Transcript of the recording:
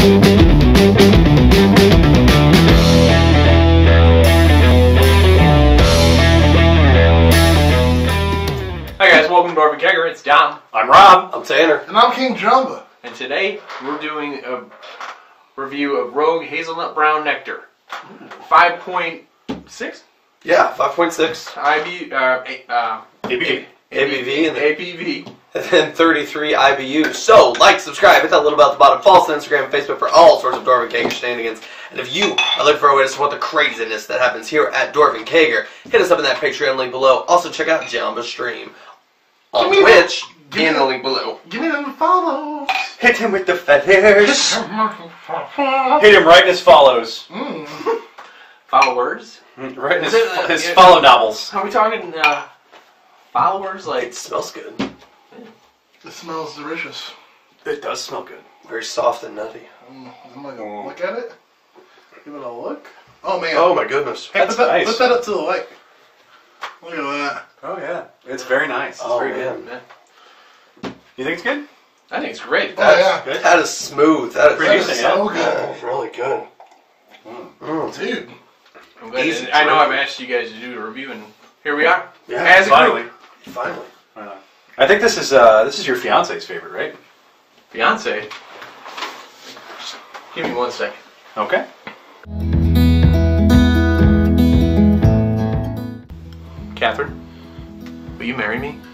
Hi guys, welcome to Dwarven Kegger. It's Dom. I'm Rob. I'm Tanner. And I'm King Jumba. And today we're doing a review of Rogue Hazelnut Brown Nectar. 5.6? Yeah, 5.6. ABV. And then 33 IBU. So, like, subscribe, hit that little bell at the bottom. Follow us on Instagram and Facebook for all sorts of Dwarven Kegger shenanigans. And if you are looking for a way to support the craziness that happens here at Dwarven Kegger, hit us up in that Patreon link below. Also, check out Jumba's stream on Twitch and the link below. Give me them follows. Hit him with the feathers. Hit him right in his follows. Mm. Followers? Right in his follow novels. Are we talking followers? Like, it smells good. It smells delicious. It does smell good. Very soft and nutty. Am I gonna look at it? Give it a look. Oh man! Oh my goodness! Hey, that's nice. Put that up to the light. Look at that. Oh yeah, it's very nice. It's very good, man. You think it's good? I think it's great. Oh yeah, that is smooth. That is so good. It's really good. Mm. Dude, I'm glad I know I've asked you guys to do a review, and here we are. Yeah, finally. Right on. I think this is your fiance's favorite, right? Fiance? Just give me 1 second. Okay. Catherine, will you marry me?